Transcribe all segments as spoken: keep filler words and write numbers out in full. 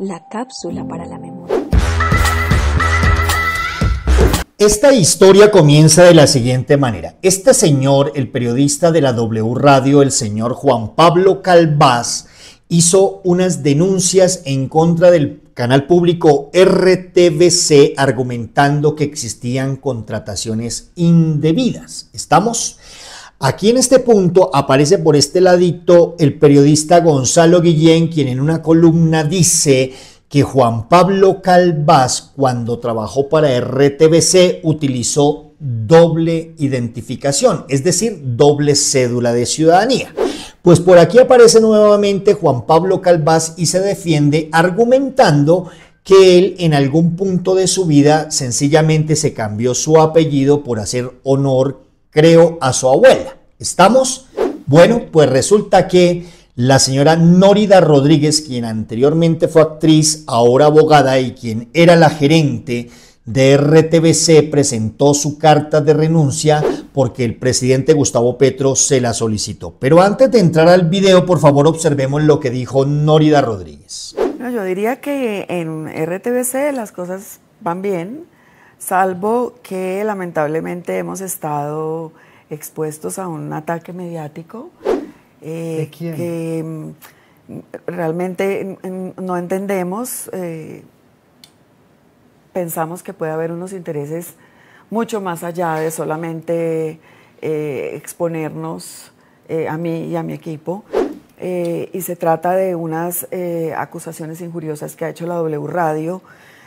La cápsula para la memoria. Esta historia comienza de la siguiente manera. Este señor, el periodista de la W Radio, el señor Juan Pablo Calvás, hizo unas denuncias en contra del canal público R T V C argumentando que existían contrataciones indebidas. ¿Estamos? Aquí en este punto aparece por este ladito el periodista Gonzalo Guillén, quien en una columna dice que Juan Pablo Calvás, cuando trabajó para R T V C, utilizó doble identificación, es decir, doble cédula de ciudadanía. Pues por aquí aparece nuevamente Juan Pablo Calvás y se defiende argumentando que él en algún punto de su vida sencillamente se cambió su apellido por hacer honor, creo, a su abuela. ¿Estamos? Bueno, pues resulta que la señora Nórida Rodríguez, quien anteriormente fue actriz, ahora abogada, y quien era la gerente de R T V C, presentó su carta de renuncia porque el presidente Gustavo Petro se la solicitó. Pero antes de entrar al video, por favor, observemos lo que dijo Nórida Rodríguez. No, yo diría que en R T V C las cosas van bien, salvo que lamentablemente hemos estado expuestos a un ataque mediático. Eh, ¿De quién? Que realmente no entendemos, eh, pensamos que puede haber unos intereses mucho más allá de solamente eh, exponernos eh, a mí y a mi equipo, eh, y se trata de unas eh, acusaciones injuriosas que ha hecho la W Radio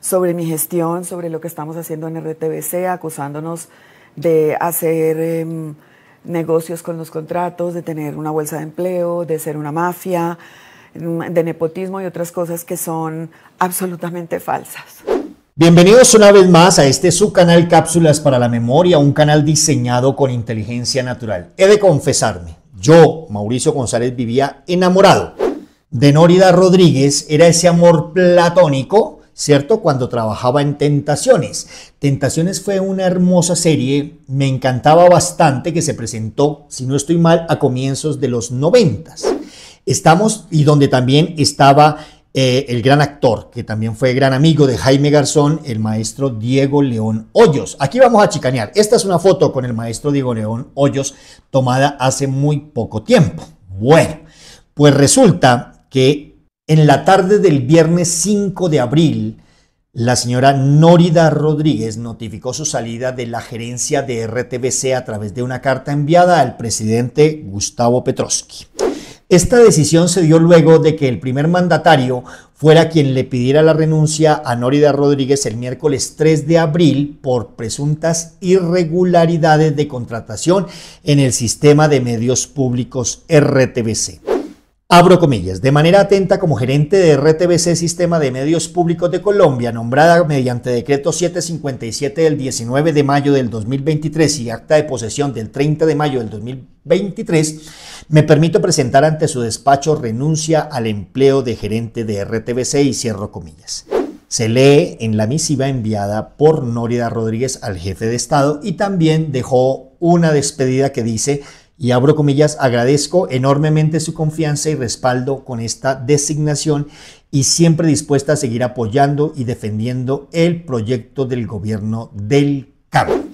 sobre mi gestión, sobre lo que estamos haciendo en R T V C, acusándonos de hacer eh, negocios con los contratos, de tener una bolsa de empleo, de ser una mafia, de nepotismo y otras cosas que son absolutamente falsas. Bienvenidos una vez más a este su canal Cápsulas para la Memoria, un canal diseñado con inteligencia natural. He de confesarme, yo, Mauricio González, vivía enamorado de Nórida Rodríguez, era ese amor platónico, ¿cierto? Cuando trabajaba en Tentaciones. Tentaciones fue una hermosa serie, me encantaba bastante, que se presentó, si no estoy mal, a comienzos de los noventas. Estamos, y donde también estaba eh, el gran actor, que también fue gran amigo de Jaime Garzón, el maestro Diego León Hoyos. Aquí vamos a chicanear. Esta es una foto con el maestro Diego León Hoyos tomada hace muy poco tiempo. Bueno, pues resulta que en la tarde del viernes cinco de abril, la señora Nórida Rodríguez notificó su salida de la gerencia de R T V C a través de una carta enviada al presidente Gustavo Petro. Esta decisión se dio luego de que el primer mandatario fuera quien le pidiera la renuncia a Nórida Rodríguez el miércoles tres de abril por presuntas irregularidades de contratación en el sistema de medios públicos R T V C. Abro comillas, de manera atenta como gerente de R T V C Sistema de Medios Públicos de Colombia, nombrada mediante decreto setecientos cincuenta y siete del diecinueve de mayo del dos mil veintitrés y acta de posesión del treinta de mayo del dos mil veintitrés, me permito presentar ante su despacho renuncia al empleo de gerente de R T V C y cierro comillas. Se lee en la misiva enviada por Nórida Rodríguez al jefe de Estado, y también dejó una despedida que dice, y abro comillas, agradezco enormemente su confianza y respaldo con esta designación y siempre dispuesta a seguir apoyando y defendiendo el proyecto del gobierno del cambio.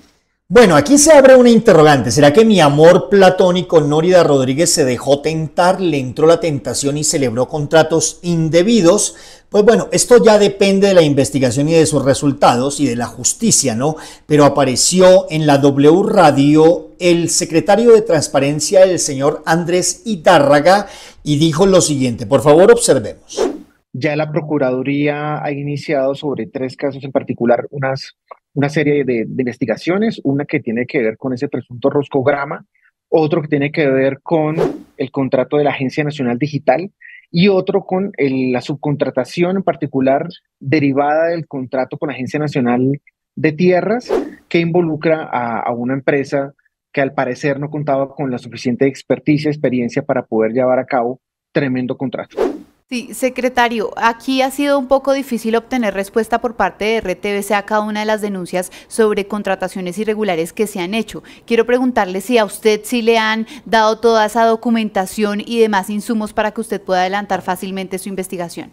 Bueno, aquí se abre una interrogante. ¿Será que mi amor platónico Nórida Rodríguez se dejó tentar, le entró la tentación y celebró contratos indebidos? Pues bueno, esto ya depende de la investigación y de sus resultados y de la justicia, ¿no? Pero apareció en la W Radio el secretario de Transparencia, el señor Andrés Itárraga, y dijo lo siguiente. Por favor, observemos. Ya la Procuraduría ha iniciado sobre tres casos en particular unas... una serie de, de investigaciones, una que tiene que ver con ese presunto roscograma, otro que tiene que ver con el contrato de la Agencia Nacional Digital y otro con el, la subcontratación en particular derivada del contrato con la Agencia Nacional de Tierras, que involucra a, a una empresa que al parecer no contaba con la suficiente experticia, experiencia para poder llevar a cabo tremendo contrato. Sí, secretario, aquí ha sido un poco difícil obtener respuesta por parte de R T V C a cada una de las denuncias sobre contrataciones irregulares que se han hecho. Quiero preguntarle si a usted sí le han dado toda esa documentación y demás insumos para que usted pueda adelantar fácilmente su investigación.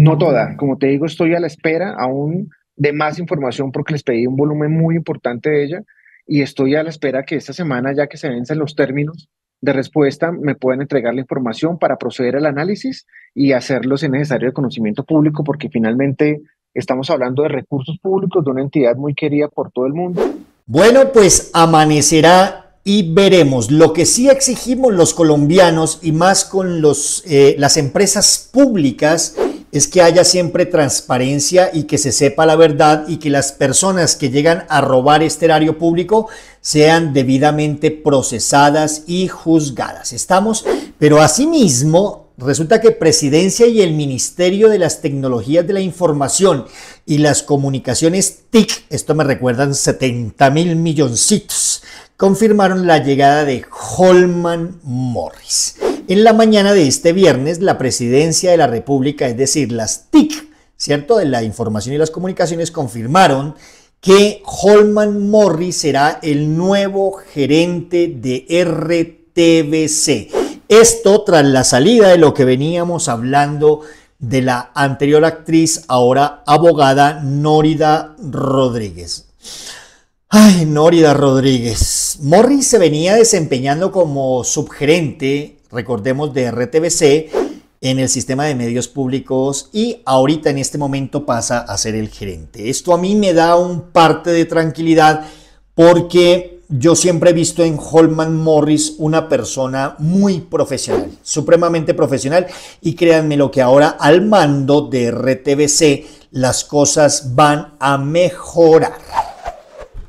No toda, como te digo, estoy a la espera aún de más información porque les pedí un volumen muy importante de ella y estoy a la espera que esta semana, ya que se vencen los términos de respuesta, me puedan entregar la información para proceder al análisis y hacerlo si necesario de conocimiento público, porque finalmente estamos hablando de recursos públicos de una entidad muy querida por todo el mundo. Bueno, pues amanecerá y veremos. Lo que sí exigimos los colombianos y más con los, eh, las empresas públicas es que haya siempre transparencia y que se sepa la verdad y que las personas que llegan a robar este erario público sean debidamente procesadas y juzgadas. Estamos, pero asimismo resulta que Presidencia y el Ministerio de las Tecnologías de la Información y las Comunicaciones T I C, esto me recuerdan setenta mil milloncitos, confirmaron la llegada de Hollman Morris. En la mañana de este viernes, la Presidencia de la República, es decir, las T I C, ¿cierto?, de la Información y las Comunicaciones, confirmaron que Hollman Morris será el nuevo gerente de R T V C. Esto tras la salida de lo que veníamos hablando de la anterior actriz, ahora abogada, Nórida Rodríguez. Ay, Nórida Rodríguez. Morris se venía desempeñando como subgerente, recordemos, de R T V C en el sistema de medios públicos y ahorita en este momento pasa a ser el gerente. Esto a mí me da un parte de tranquilidad porque yo siempre he visto en Hollman Morris una persona muy profesional, supremamente profesional, y créanme lo que ahora al mando de R T V C las cosas van a mejorar.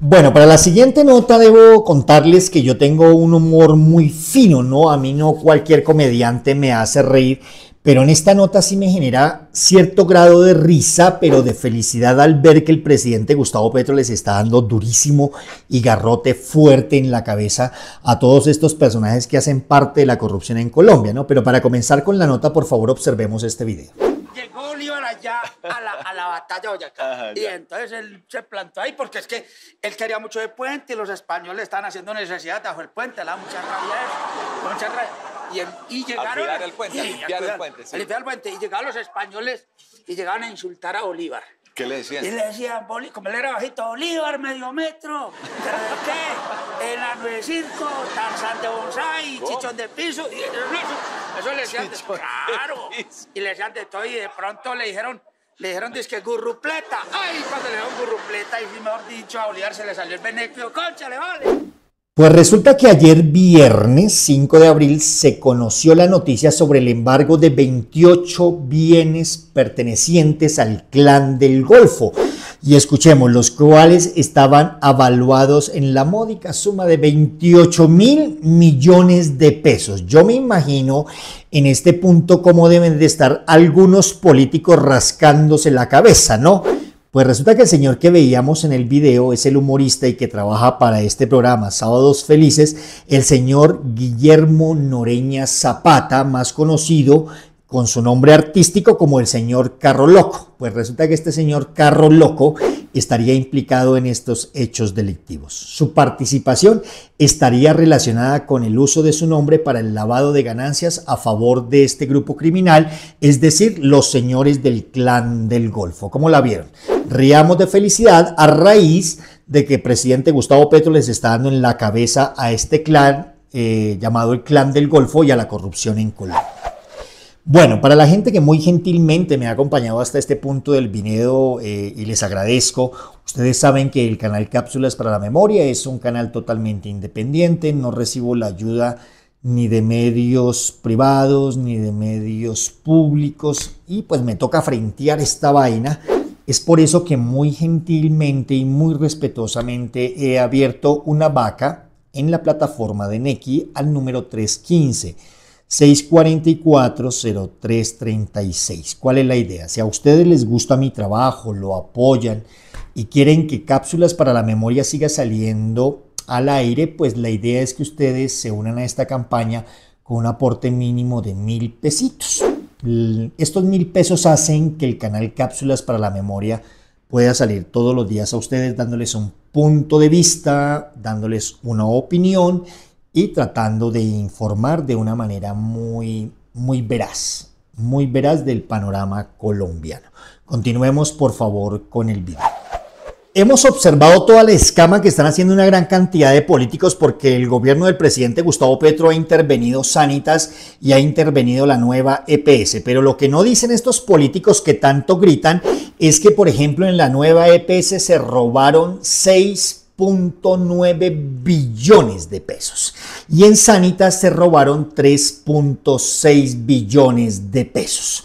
Bueno, para la siguiente nota debo contarles que yo tengo un humor muy fino, ¿no? A mí no cualquier comediante me hace reír, pero en esta nota sí me genera cierto grado de risa, pero de felicidad al ver que el presidente Gustavo Petro les está dando durísimo y garrote fuerte en la cabeza a todos estos personajes que hacen parte de la corrupción en Colombia, ¿no? Pero para comenzar con la nota, por favor, observemos este video. Llegó Bolívar allá a la, a la batalla de Boyacá. Ajá, y entonces él se plantó ahí porque es que él quería mucho de puente y los españoles estaban haciendo necesidad bajo el puente, la mucha rabia, mucha rabia. Y, en, y llegaron a el puente, y, a limpiar el puente, sí. A limpiar el puente. Y llegaron los españoles y llegaban a insultar a Bolívar. ¿Qué le decían? Y le decían, como él era bajito, Bolívar, medio metro, ¿pero de qué? El Arno de Circo, Tarzán de Bonsai, ¿cómo? Chichón de Piso. Y eso, eso le decían, de, claro. De y le decían de todo y de pronto le dijeron, le dijeron, dizque gurrupleta. Ay, cuando le dijeron gurrupleta, y mejor dicho, a Bolívar se le salió el beneficio, concha, le vale. Pues resulta que ayer viernes cinco de abril se conoció la noticia sobre el embargo de veintiocho bienes pertenecientes al Clan del Golfo, y escuchemos, los cuales estaban avaluados en la módica suma de veintiocho mil millones de pesos. Yo me imagino en este punto cómo deben de estar algunos políticos rascándose la cabeza, ¿no? Pues resulta que el señor que veíamos en el video es el humorista y que trabaja para este programa, Sábados Felices, el señor Guillermo Noreña Zapata, más conocido con su nombre artístico como el señor Carro Loco. Pues resulta que este señor Carro Loco estaría implicado en estos hechos delictivos. Su participación estaría relacionada con el uso de su nombre para el lavado de ganancias a favor de este grupo criminal, es decir, los señores del Clan del Golfo. ¿Cómo la vieron? Riamos de felicidad a raíz de que el presidente Gustavo Petro les está dando en la cabeza a este clan eh, llamado el Clan del Golfo y a la corrupción en Colombia. Bueno, para la gente que muy gentilmente me ha acompañado hasta este punto del video eh, y les agradezco, ustedes saben que el canal Cápsulas para la Memoria es un canal totalmente independiente, no recibo la ayuda ni de medios privados ni de medios públicos y pues me toca frentear esta vaina. Es por eso que muy gentilmente y muy respetuosamente he abierto una vaca en la plataforma de Nequi al número tres uno cinco, seis cuatro cuatro, cero tres tres seis. ¿Cuál es la idea? Si a ustedes les gusta mi trabajo, lo apoyan y quieren que Cápsulas para la Memoria siga saliendo al aire, pues la idea es que ustedes se unan a esta campaña con un aporte mínimo de mil pesitos. Estos mil pesos hacen que el canal Cápsulas para la Memoria pueda salir todos los días a ustedes dándoles un punto de vista, dándoles una opinión y tratando de informar de una manera muy, muy veraz, muy veraz del panorama colombiano. Continuemos por favor con el video. Hemos observado toda la escama que están haciendo una gran cantidad de políticos porque el gobierno del presidente Gustavo Petro ha intervenido Sanitas y ha intervenido la nueva E P S. Pero lo que no dicen estos políticos que tanto gritan es que, por ejemplo, en la nueva E P S se robaron seis punto nueve billones de pesos y en Sanitas se robaron tres punto seis billones de pesos.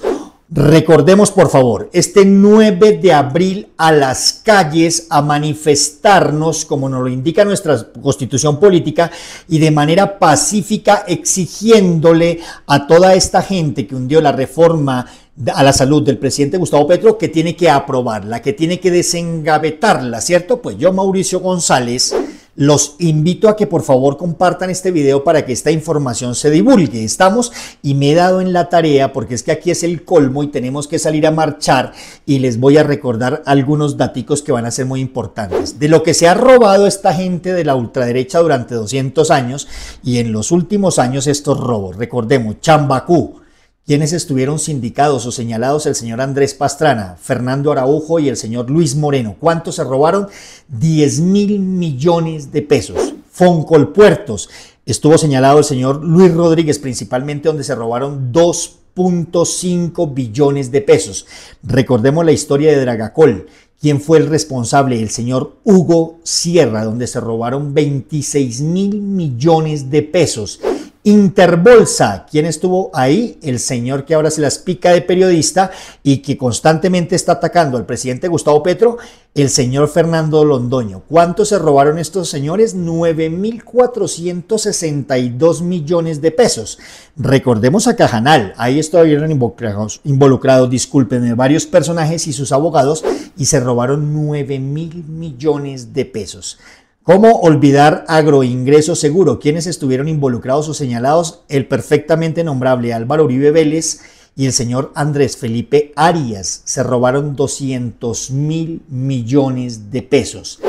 Recordemos por favor, este nueve de abril a las calles a manifestarnos, como nos lo indica nuestra constitución política, y de manera pacífica exigiéndole a toda esta gente que hundió la reforma a la salud del presidente Gustavo Petro que tiene que aprobarla, que tiene que desengavetarla, ¿cierto? Pues yo, Mauricio González, los invito a que por favor compartan este video para que esta información se divulgue. Estamos y me he dado en la tarea porque es que aquí es el colmo y tenemos que salir a marchar y les voy a recordar algunos daticos que van a ser muy importantes. De lo que se ha robado esta gente de la ultraderecha durante doscientos años y en los últimos años estos robos. Recordemos, Chambacú. Quienes estuvieron sindicados o señalados, el señor Andrés Pastrana, Fernando Araujo y el señor Luis Moreno. ¿Cuánto se robaron? diez mil millones de pesos. Foncolpuertos, estuvo señalado el señor Luis Rodríguez, principalmente donde se robaron dos punto cinco billones de pesos. Recordemos la historia de Dragacol. ¿Quién fue el responsable? El señor Hugo Sierra, donde se robaron veintiséis mil millones de pesos. Interbolsa, ¿quién estuvo ahí? El señor que ahora se las pica de periodista y que constantemente está atacando al presidente Gustavo Petro, el señor Fernando Londoño. ¿Cuánto se robaron estos señores? nueve mil cuatrocientos sesenta y dos millones de pesos. Recordemos a Cajanal, ahí estuvieron involucrados, involucrados, discúlpenme, varios personajes y sus abogados y se robaron nueve mil millones de pesos. ¿Cómo olvidar Agroingreso Seguro? ¿Quiénes estuvieron involucrados o señalados? El perfectamente nombrable Álvaro Uribe Vélez y el señor Andrés Felipe Arias. Se robaron doscientos mil millones de pesos.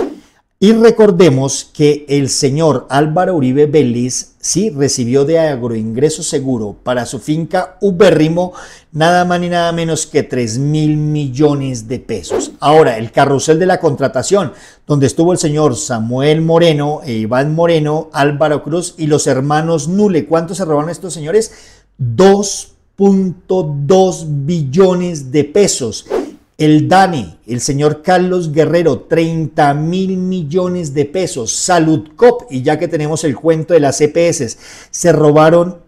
Y recordemos que el señor Álvaro Uribe Vélez sí recibió de Agroingreso Seguro para su finca Ubérrimo nada más ni nada menos que tres mil millones de pesos. Ahora, el carrusel de la contratación, donde estuvo el señor Samuel Moreno, e Iván Moreno, Álvaro Cruz y los hermanos Nule. ¿Cuánto se robaron estos señores? dos punto dos billones de pesos. El DANE, el señor Carlos Guerrero, treinta mil millones de pesos. Saludcop, y ya que tenemos el cuento de las E P S, se robaron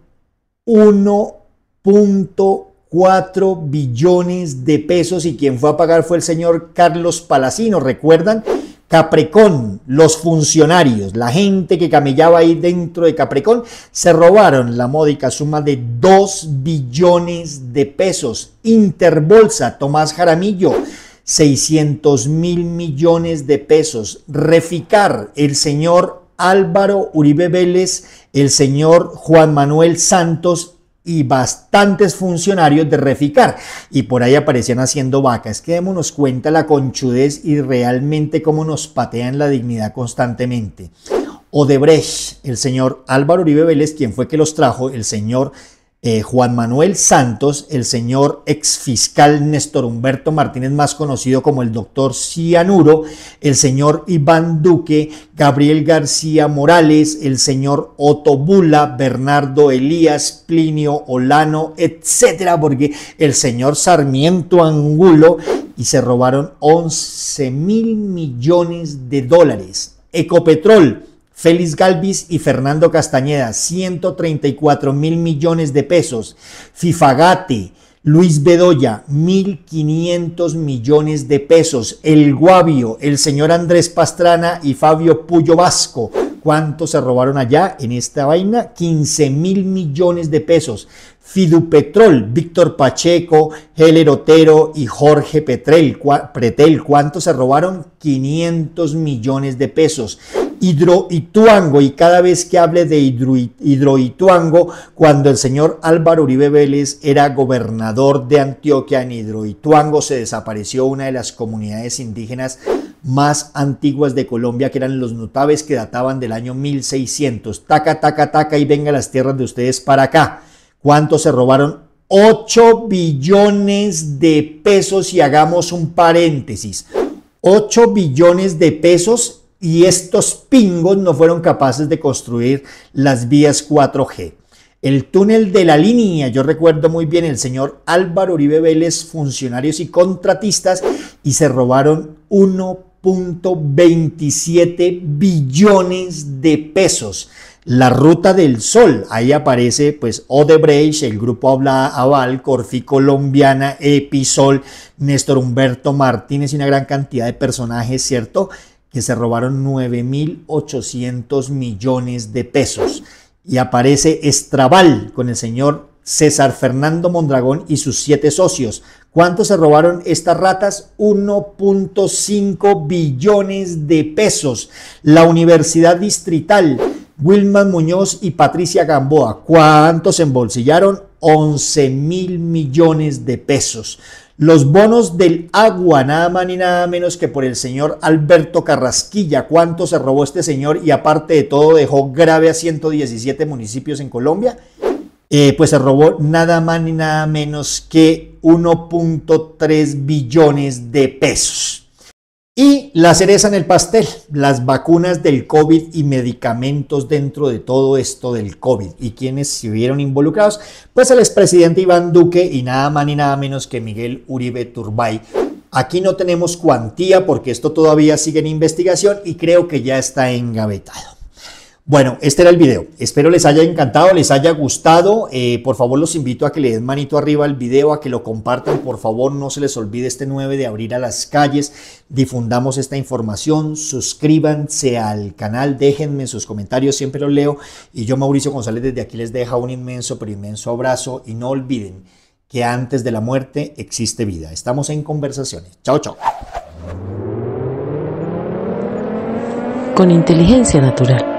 uno punto cuatro billones de pesos y quien fue a pagar fue el señor Carlos Palacino, ¿recuerdan? Caprecón, los funcionarios, la gente que camellaba ahí dentro de Caprecón, se robaron la módica suma de dos billones de pesos. Interbolsa, Tomás Jaramillo, seiscientos mil millones de pesos. Reficar, el señor Álvaro Uribe Vélez, el señor Juan Manuel Santos y bastantes funcionarios de Reficar, y por ahí aparecían haciendo vaca. Es que démonos cuenta la conchudez y realmente cómo nos patean la dignidad constantemente. Odebrecht, el señor Álvaro Uribe Vélez, quien fue que los trajo, el señor eh, Juan Manuel Santos, el señor exfiscal Néstor Humberto Martínez, más conocido como el doctor Cianuro, el señor Iván Duque, Gabriel García Morales, el señor Otto Bula, Bernardo Elías, Plinio Olano, etcétera, porque el señor Sarmiento Angulo, y se robaron once mil millones de dólares. Ecopetrol, Félix Galvis y Fernando Castañeda, ciento treinta y cuatro mil millones de pesos. Fifagate, Luis Bedoya, mil quinientos millones de pesos. El Guavio, el señor Andrés Pastrana y Fabio Puyo Vasco. ¿Cuánto se robaron allá en esta vaina? quince mil millones de pesos. Fidupetrol, Víctor Pacheco, Heller Otero y Jorge Petrel, cua, Pretel. ¿Cuánto se robaron? quinientos millones de pesos. Hidroituango, y cada vez que hable de Hidroituango, cuando el señor Álvaro Uribe Vélez era gobernador de Antioquia, en Hidroituango se desapareció una de las comunidades indígenas más antiguas de Colombia, que eran los Nutaves, que databan del año mil seiscientos. Taca, taca, taca, y venga las tierras de ustedes para acá. ¿Cuánto se robaron? ocho billones de pesos, y hagamos un paréntesis, ocho billones de pesos, y estos pingos no fueron capaces de construir las vías cuatro G. El túnel de la Línea, yo recuerdo muy bien, el señor Álvaro Uribe Vélez, funcionarios y contratistas, y se robaron uno punto veintisiete billones de pesos. La Ruta del Sol, ahí aparece pues Odebrecht, el grupo Habla Aval, Corfi Colombiana, Episol, Néstor Humberto Martínez y una gran cantidad de personajes, ¿cierto?, que se robaron nueve mil ochocientos millones de pesos. Y aparece Estrabal con el señor César Fernando Mondragón y sus siete socios. ¿Cuánto se robaron estas ratas? uno punto cinco billones de pesos. La Universidad Distrital, Wilman Muñoz y Patricia Gamboa, ¿cuántos embolsillaron? once mil millones de pesos. Los bonos del agua, nada más ni nada menos que por el señor Alberto Carrasquilla, ¿cuánto se robó este señor? Y aparte de todo dejó grave a ciento diecisiete municipios en Colombia. Eh, pues se robó nada más ni nada menos que uno punto tres billones de pesos. Y la cereza en el pastel, las vacunas del COVID y medicamentos dentro de todo esto del COVID. ¿Y quiénes se vieron involucrados? Pues el expresidente Iván Duque y nada más ni nada menos que Miguel Uribe Turbay. Aquí no tenemos cuantía porque esto todavía sigue en investigación y creo que ya está engavetado. Bueno, este era el video. Espero les haya encantado, les haya gustado. Eh, por favor, los invito a que le den manito arriba al video, a que lo compartan. Por favor, no se les olvide este nueve de abril a las calles. Difundamos esta información. Suscríbanse al canal. Déjenme sus comentarios. Siempre los leo. Y yo, Mauricio González, desde aquí les dejo un inmenso, pero inmenso abrazo. Y no olviden que antes de la muerte existe vida. Estamos en Conversaciones. Chao, chao. Con inteligencia natural.